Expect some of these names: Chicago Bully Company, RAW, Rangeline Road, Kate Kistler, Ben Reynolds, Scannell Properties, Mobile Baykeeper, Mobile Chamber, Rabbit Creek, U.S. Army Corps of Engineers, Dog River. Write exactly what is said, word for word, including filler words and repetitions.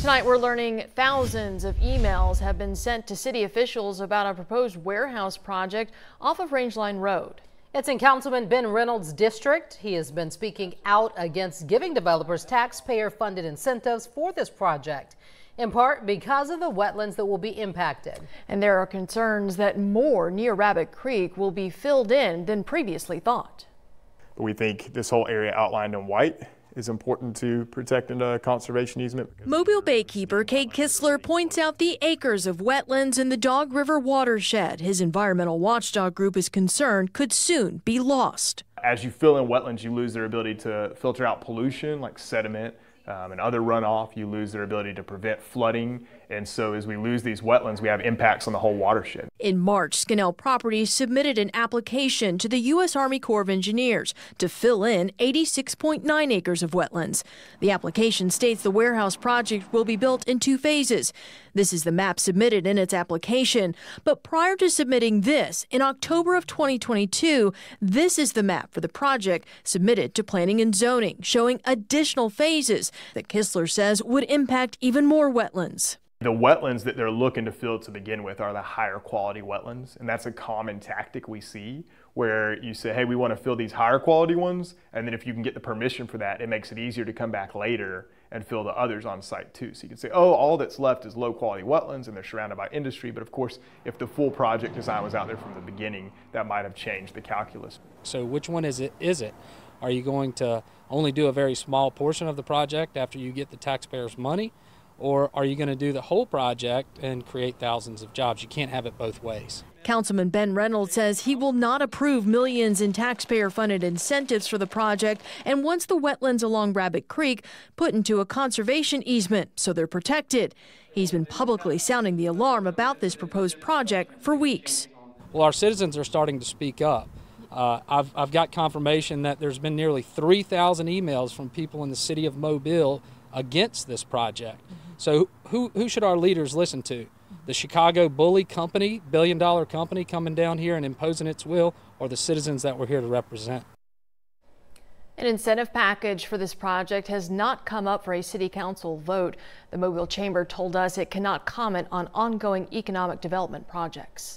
Tonight we're learning thousands of emails have been sent to city officials about a proposed warehouse project off of Rangeline Road. It's in Councilman Ben Reynolds' district. He has been speaking out against giving developers taxpayer-funded incentives for this project, in part because of the wetlands that will be impacted. And there are concerns that more near Rabbit Creek will be filled in than previously thought. We think this whole area outlined in white is important to protect in a conservation easement. Mobile Baykeeper Kate Kistler points out the acres of wetlands in the Dog River watershed his environmental watchdog group is concerned could soon be lost. As you fill in wetlands, you lose their ability to filter out pollution like sediment um, and other runoff. You lose their ability to prevent flooding. And so as we lose these wetlands, we have impacts on the whole watershed. In March, Scannell Properties submitted an application to the U S Army Corps of Engineers to fill in eighty-six point nine acres of wetlands. The application states the warehouse project will be built in two phases. This is the map submitted in its application. But prior to submitting this, in October of twenty twenty-two, this is the map for the project submitted to Planning and Zoning, showing additional phases that Kistler says would impact even more wetlands. The wetlands that they're looking to fill to begin with are the higher quality wetlands, and that's a common tactic we see, where you say, hey, we want to fill these higher quality ones, and then if you can get the permission for that, it makes it easier to come back later and fill the others on site too. So you can say, oh, all that's left is low quality wetlands and they're surrounded by industry. But of course, if the full project design was out there from the beginning, that might have changed the calculus. So which one is it? Is it? Are you going to only do a very small portion of the project after you get the taxpayers' money? Or are you going to do the whole project and create thousands of jobs? You can't have it both ways. Councilman Ben Reynolds says he will not approve millions in taxpayer-funded incentives for the project and wants the wetlands along Rabbit Creek put into a conservation easement so they're protected. He's been publicly sounding the alarm about this proposed project for weeks. Well, our citizens are starting to speak up. Uh, I've, I've got confirmation that there's been nearly three thousand emails from people in the city of Mobile against this project. So who, who should our leaders listen to? The Chicago Bully Company, billion dollar company coming down here and imposing its will, or the citizens that we're here to represent? An incentive package for this project has not come up for a city council vote. The Mobile Chamber told us it cannot comment on ongoing economic development projects.